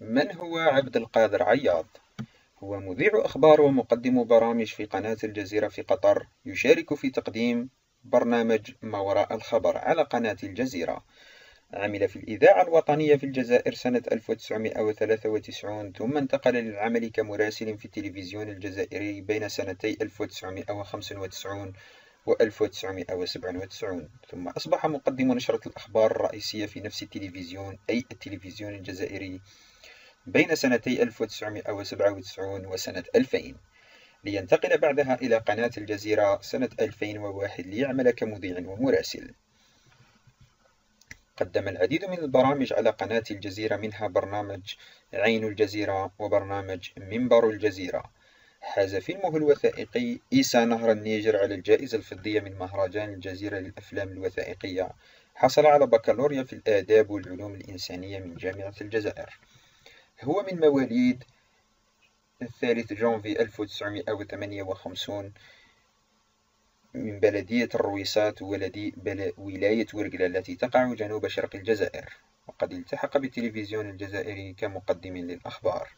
من هو عبد القادر عياض؟ هو مذيع أخبار ومقدم برامج في قناة الجزيرة في قطر، يشارك في تقديم برنامج ما وراء الخبر على قناة الجزيرة. عمل في الإذاعة الوطنية في الجزائر سنة 1993 ثم انتقل للعمل كمراسل في التلفزيون الجزائري بين سنتي 1995 و 1997، ثم أصبح مقدم نشرة الأخبار الرئيسية في نفس التلفزيون أي التلفزيون الجزائري بين سنتي 1997 وسنة 2000، لينتقل بعدها إلى قناة الجزيرة سنة 2001 ليعمل كمذيع ومراسل. قدم العديد من البرامج على قناة الجزيرة، منها برنامج عين الجزيرة وبرنامج منبر الجزيرة. حاز فيلمه الوثائقي إيسا نهر النيجر على الجائزة الفضية من مهرجان الجزيرة للأفلام الوثائقية. حصل على بكالوريا في الآداب والعلوم الإنسانية من جامعة الجزائر. هو من مواليد 3 جانفي 1958 من بلدية الرويسات ولاية ورقلة التي تقع جنوب شرق الجزائر، وقد التحق بالتلفزيون الجزائري كمقدم للأخبار.